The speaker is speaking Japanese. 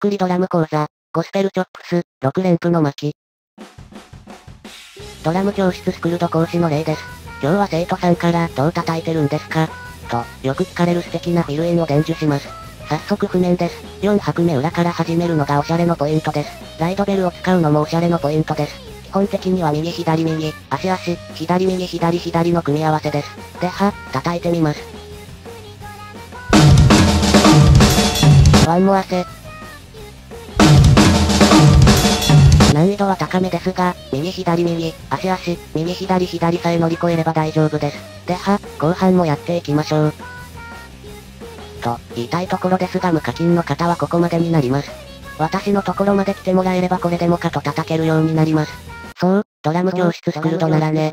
くりドラム講座、ゴスペルチョップス、6連符の巻。ドラム教室スクルド講師の例です。今日は生徒さんからどう叩いてるんですかと、よく聞かれる素敵なフィルインを伝授します。早速譜面です。4拍目裏から始めるのがおしゃれのポイントです。ライドベルを使うのもおしゃれのポイントです。基本的には右左右、足足、左右左左の組み合わせです。では、叩いてみます。ワンモアセ。難易度は高めですが、右左右、足足、右左左さえ乗り越えれば大丈夫です。では、後半もやっていきましょう。と、言いたいところですが無課金の方はここまでになります。私のところまで来てもらえればこれでもかと叩けるようになります。そう、ドラム教室スクルドならね。